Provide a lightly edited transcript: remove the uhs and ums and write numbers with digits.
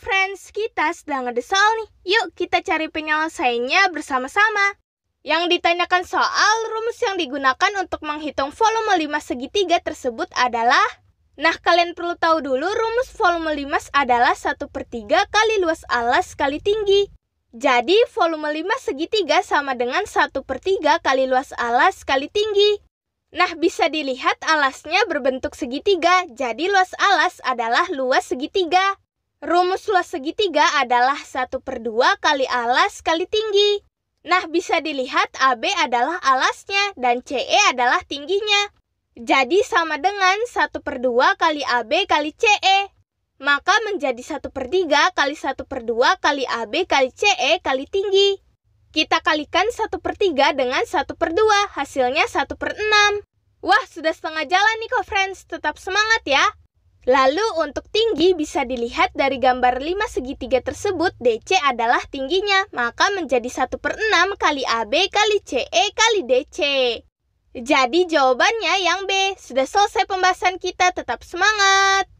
friends, kita sedang ngedesal nih. Yuk kita cari penyelesaiannya bersama-sama. Yang ditanyakan soal rumus yang digunakan untuk menghitung volume 5 segitiga tersebut adalah. Nah, kalian perlu tahu dulu rumus volume 5 adalah 1/3 kali luas alas kali tinggi. Jadi volume 5 segitiga sama dengan 1/3 kali luas alas kali tinggi. Nah, bisa dilihat alasnya berbentuk segitiga, jadi luas alas adalah luas segitiga. Rumus luas segitiga adalah 1/2 kali alas kali tinggi. Nah, bisa dilihat AB adalah alasnya dan CE adalah tingginya. Jadi sama dengan 1/2 kali AB kali CE. Maka menjadi 1/3 kali 1/2 kali AB kali CE kali tinggi. Kita kalikan 1/3 dengan 1/2, hasilnya 1/6. Wah, sudah setengah jalan nih kok friends, tetap semangat ya. Lalu untuk tinggi bisa dilihat dari gambar 5 segitiga tersebut, DC adalah tingginya. Maka menjadi 1/6 kali AB kali CE kali DC. Jadi jawabannya yang B. Sudah selesai pembahasan kita, tetap semangat.